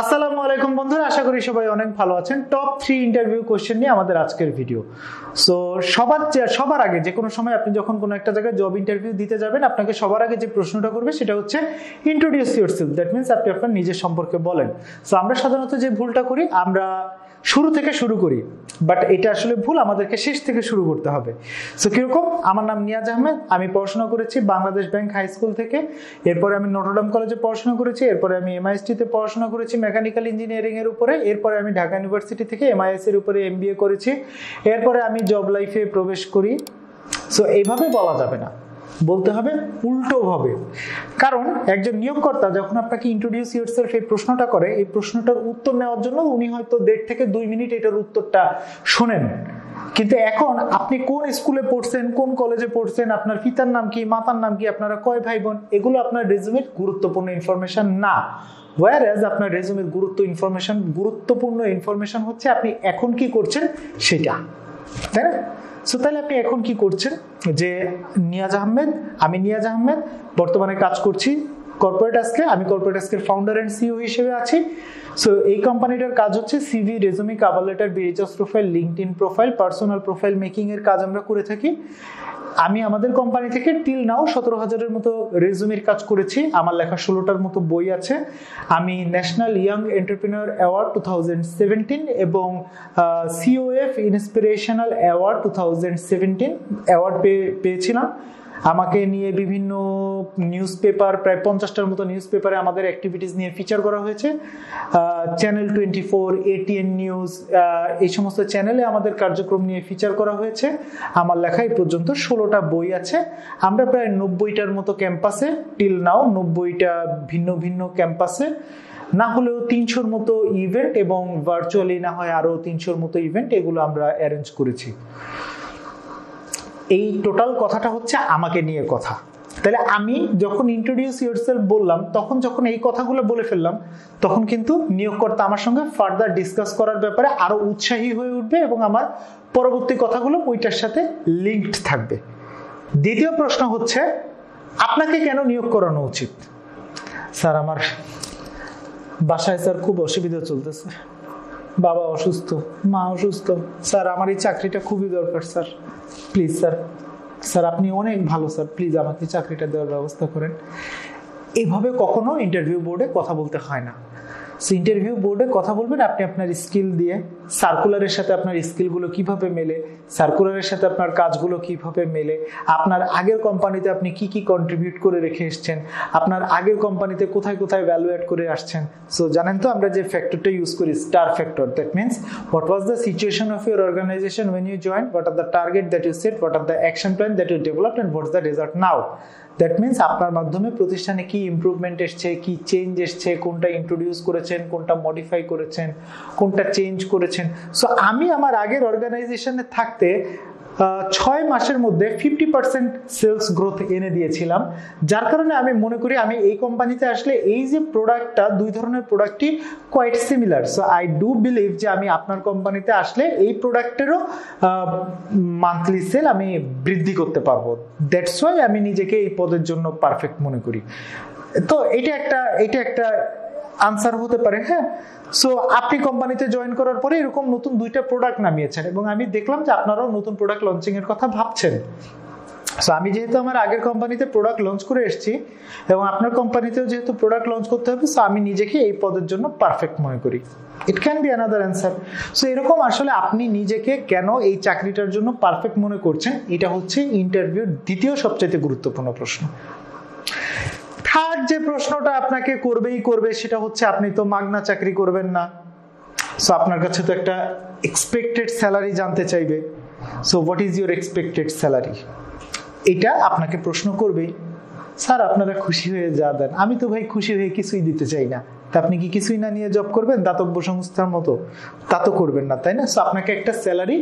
আসসালামু আলাইকুম বন্ধুরা, আশা করি সবাই অনেক ভালো আছেন। টপ 3 ইন্টারভিউ কোশ্চেন নিয়ে আমাদের আজকের ভিডিও। সো সবার আগে যে কোনো সময় আপনি যখন কোনো একটা জায়গায় জব ইন্টারভিউ দিতে যাবেন, আপনাকে সবার আগে যে প্রশ্নটা করবে সেটা হচ্ছে ইন্ট্রোডিউস ইয়োরসেলফ। দ্যাট মিন্স আপনি আপনার নিজের সম্পর্কে বলেন। সো আমরা সাধারণত যে ভুলটা করি, আমরা শুরু থেকে শুরু করি, বাট এটা আসলে ভুল। আমাদেরকে শেষ থেকে শুরু করতে হবে। সো কীরকম? আমার নাম নিয়াজ আহমেদ, আমি পড়াশোনা করেছি বাংলাদেশ ব্যাংক হাই স্কুল থেকে, এরপরে আমি নটর ডেম কলেজে পড়াশোনা করেছি, এরপরে আমি MIST-তে পড়াশোনা করেছি মেকানিক্যাল ইঞ্জিনিয়ারিংয়ের উপরে, এরপরে আমি ঢাকা ইউনিভার্সিটি থেকে MIS-এর উপরে MBA করেছি, এরপরে আমি জব লাইফে প্রবেশ করি। সো এইভাবে বলা যাবে না, বলতে হবে উল্টোভাবে। কারণ একজন নিয়োগকর্তা যখন আপনাকে ইন্ট্রোডিউস ইয়োরসেলফ এই প্রশ্নটা করে, এই প্রশ্নটার উত্তর নেওয়ার জন্য উনি হয়তো 1.5 থেকে 2 মিনিট এটার উত্তরটা শোনেন। কিন্তু এখন আপনি কোন স্কুলে পড়ছেন, কোন কলেজে পড়ছেন, আপনার পিতার নাম কি, মাতার নাম কি, আপনারা কয় ভাই বোন, এগুলো আপনার রেজুমের গুরুত্বপূর্ণ ইনফরমেশন না। ওয়ারএজ আপনার রেজুমের গুরুত্বপূর্ণ ইনফরমেশন হচ্ছে আপনি এখন কি করছেন সেটা, তাই না? সো তাহলে আপনি এখন কি করছেন, যে নিয়াজ আহমেদ, আমি নিয়াজ আহমেদ বর্তমানে কাজ করছি কর্পোরেট আজকে, আমি কর্পোরেট আজকের ফাউন্ডার অ্যান্ড সিইও হিসেবে আছি। সো এই কোম্পানিটার কাজ হচ্ছে CV, resume, cover letter, business profile, LinkedIn profile, personal profile মেকিংয়ের কাজ আমরা করে থাকি। আমি আমাদের কোম্পানি থেকে টিল নাও 17,000-এর মতো রেজুমির কাজ করেছি, আমার লেখা 16টার মতো বই আছে। আমি ন্যাশনাল ইয়াং এন্টারপ্রেনিউর অ্যাওয়ার্ড 2017 এবং COF ইন্সপিরেশনাল অ্যাওয়ার্ড 2017 অ্যাওয়ার্ড পেয়েছিলাম। আমাকে নিয়ে বিভিন্ন নিউজ পেপার, প্রায় 50টার মতো নিউজ পেপারে আমাদের অ্যাক্টিভিটিস নিয়ে ফিচার করা হয়েছে। চ্যানেল 24, ATN নিউজ, এই সমস্ত চ্যানেলে আমাদের কার্যক্রম নিয়ে ফিচার করা হয়েছে। আমার লেখা এই পর্যন্ত 16টা বই আছে। আমরা প্রায় 90টার মতো ক্যাম্পাসে টিল নাও 90টা ভিন্ন ভিন্ন ক্যাম্পাসে, না হলেও 300-র মতো ইভেন্ট এবং ভার্চুয়ালি না হয় আরও 300-র মতো ইভেন্ট, এগুলো আমরা অ্যারেঞ্জ করেছি। এই টোটাল কথাটা হচ্ছে আমাকে নিয়ে কথা। তাহলে আমি যখন ইন্ট্রোডিউস ইয়োরসেলফ বললাম, যখন এই কথাগুলো বলে ফেললাম, তখন কিন্তু নিয়োগকর্তা আমার সঙ্গে ফার্দার ডিসকাস করার ব্যাপারে আরও উৎসাহী হয়ে উঠবে এবং আমার পরবর্তী কথাগুলো ওইটার সাথে লিঙ্কড থাকবে। দ্বিতীয় প্রশ্ন হচ্ছে, আপনাকে কেন নিয়োগ করানো উচিত? স্যার, আমার বাসায় স্যার খুব অসুবিধা চলতেছে, বাবা অসুস্থ, মা অসুস্থ, স্যার আমার এই চাকরিটা খুবই দরকার, স্যার প্লিজ, স্যার আপনি অনেক ভালো, স্যার প্লিজ আমাকে চাকরিটা দেওয়ার ব্যবস্থা করেন। এভাবে কখনো ইন্টারভিউ বোর্ডে কথা বলতে হয় না। সো ইন্টারভিউ বোর্ডে কথা বলবেন আপনি আপনার স্কিল দিয়ে, সার্কুলারের সাথে আপনার স্কিলগুলো কীভাবে মেলে, সার্কুলারের সাথে আপনার কাজগুলো কীভাবে মেলে, আপনার আগের কোম্পানিতে আপনি কি কি কন্ট্রিবিউট করে রেখে এসছেন, আপনার আগের কোম্পানিতে কোথায় কোথায় ভ্যালু অ্যাড করে আসছেন। সো জানেন তো আমরা যে ফ্যাক্টরটা ইউজ করি, star factor. That means what was the situation of your organisation when you join, what are the target that you set, what are the action plan that you developed and what's the result now. That means আপনার মাধ্যমে প্রতিষ্ঠানে কি improvement এসছে, কি change এসছে, কোনটা introduce করেছেন, কোনটা মডিফাই করেছেন, কোনটা চেঞ্জ করেছেন। সো আমি আমার আগের অর্গানাইজেশনে থাকতে 6 মাসের মধ্যে 50% সেলস গ্রোথ এনে দিয়েছিলাম, যার কারণে আমি মনে করি আমি এই কোম্পানিতে আসলে এই যে প্রোডাক্টটা, দুই ধরনের প্রোডাক্টই quite similar. So I do believe যে আমি আপনার কোম্পানিতে আসলে এই প্রোডাক্টেরও মান্থলি সেল আমি বৃদ্ধি করতে পারবো। দ্যাটস ওয়াই আমি নিজেকে এই পদের জন্য পারফেক্ট মনে করি। তো এটা একটা আনসার হতে পারে। হ্যাঁ, সো আপনি কোম্পানিতে জয়েন করার পরে এরকম নতুন 2টা প্রোডাক্ট নামিয়েছেন এবং আমি দেখলাম যে আপনারাও নতুন প্রোডাক্ট লঞ্চিং এর কথা ভাবছেন। সো আমি যেহেতু আমার আগের কোম্পানিতে প্রোডাক্ট লঞ্চ করে এসেছি এবং আপনার কোম্পানিতেও যেহেতু প্রোডাক্ট লঞ্চ করতে হবে, সো আমি নিজেকে এই পদের জন্য পারফেক্ট মনে করি। It can be another answer. So এরকম আসলে আপনি নিজেকে কেন এই চাকরিটার জন্য পারফেক্ট মনে করছেন, এটা হচ্ছে ইন্টারভিউর দ্বিতীয় সবচেয়ে গুরুত্বপূর্ণ প্রশ্ন। থার্ড যে প্রশ্নটা আপনাকে করবেই করবে সেটা হচ্ছে, আপনি তো মাগনা চাকরি করবেন না, সো আপনার কাছে তো একটা এক্সপেক্টেড স্যালারি জানতে চাইবে। So what is your expected salary, এটা আপনাকে প্রশ্ন করবেই। স্যার আপনারা খুশি হয়ে যা দেন, আমি তো ভাই খুশি হয়ে কিছুই দিতে চাই না। তা আপনি কি কিছুই না নিয়ে জব করবেন দাতব্য সংস্থার মতো? তা তো করবেন না, তাই না? সো আপনাকে একটা স্যালারি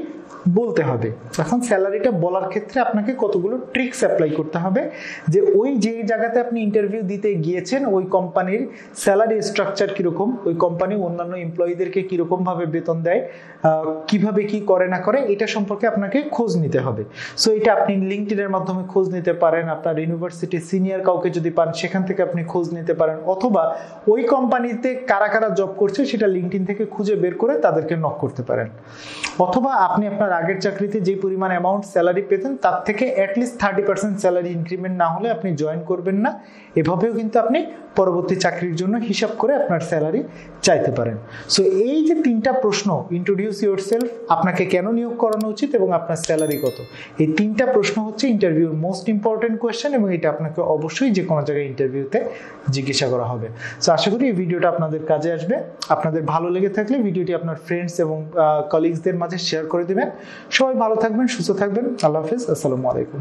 বলতে হবে। এখন স্যালারিটা বলার ক্ষেত্রে আপনাকে কতগুলো ট্রিক্স অ্যাপ্লাই করতে হবে, যে ওই যে জায়গাতে আপনি ইন্টারভিউ দিতে গিয়েছেন ওই কোম্পানির স্যালারি স্ট্রাকচার কীরকম, ওই কোম্পানি অন্যান্য এমপ্লয়ীদেরকে কীরকমভাবে বেতন দেয়, কিভাবে কি করে না করে, এটা সম্পর্কে আপনাকে খোঁজ নিতে হবে। সো এটা আপনি লিঙ্কডইনের মাধ্যমে খোঁজ নিতে পারেন, আপনার ইউনিভার্সিটি সিনিয়র কাউকে যদি পান সেখান থেকে আপনি খোঁজ নিতে পারেন, অথবা ওই কোম্পানি কোম্পানিতে কারা কারা জব করছে সেটা লিংকডইন থেকে খুঁজে বের করে তাদেরকে নক করতে পারেন। অথবা আপনি আপনার আগের চাকরিতে যে পরিমাণ অ্যামাউন্ট স্যালারি পেতেন তার থেকে অ্যাটলিস্ট 30% স্যালারি ইনক্রিমেন্ট না হলে আপনি জয়েন করবেন না। এভাবেও কিন্তু আপনি পরবর্তী চাকরির জন্য হিসাব করে আপনার স্যালারি চাইতে পারেন। সো এই যে তিনটা প্রশ্ন, ইন্ট্রোডিউস ইয়োরসেলফ, আপনাকে কেন নিয়োগ করানো উচিত এবং আপনার স্যালারি কত, এই তিনটা প্রশ্ন হচ্ছে ইন্টারভিউর মোস্ট ইম্পর্টেন্ট কোয়েশ্চেন এবং এটা আপনাকে অবশ্যই যে কোনো জায়গায় ইন্টারভিউতে জিজ্ঞাসা করা হবে। সো আশা করি এই ভিডিওটা আপনাদের কাজে আসবে। আপনাদের ভালো লেগে থাকলে ভিডিওটি আপনার ফ্রেন্ডস এবং কলিগসদের মাঝে শেয়ার করে দেবেন। সবাই ভালো থাকবেন, সুস্থ থাকবেন। আল্লাহ হাফেজ, আসসালামু আলাইকুম।